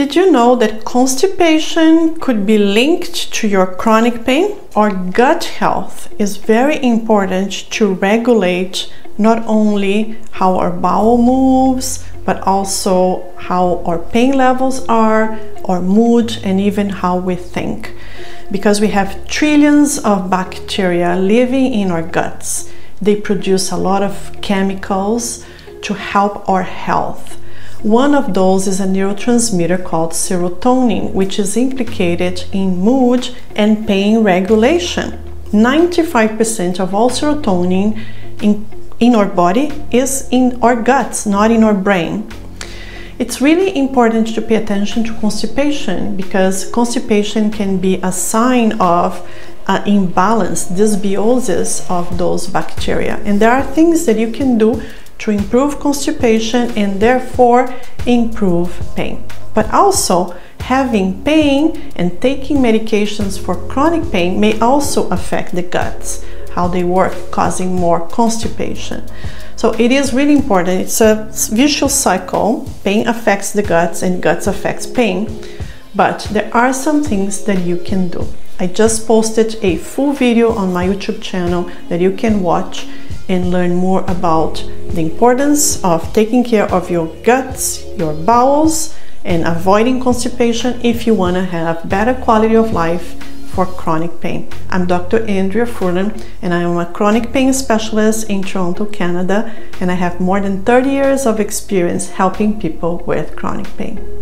Did you know that constipation could be linked to your chronic pain? Our gut health is very important to regulate not only how our bowel moves, but also how our pain levels are, our mood, and even how we think. Because we have trillions of bacteria living in our guts. They produce a lot of chemicals to help our health. One of those is a neurotransmitter called serotonin, which is implicated in mood and pain regulation. 95% of all serotonin in our body is in our guts, not in our brain. It's really important to pay attention to constipation, because constipation can be a sign of imbalance, dysbiosis of those bacteria. And there are things that you can do to improve constipation and therefore improve pain. But also, having pain and taking medications for chronic pain may also affect the guts, how they work, causing more constipation. So it is really important. It's a vicious cycle. Pain affects the guts and guts affects pain. But there are some things that you can do. I just posted a full video on my YouTube channel that you can watch and learn more about the importance of taking care of your guts, your bowels, and avoiding constipation if you want to have better quality of life for chronic pain. I'm Dr. Andrea Furlan, and I am a chronic pain specialist in Toronto, Canada, and I have more than 30 years of experience helping people with chronic pain.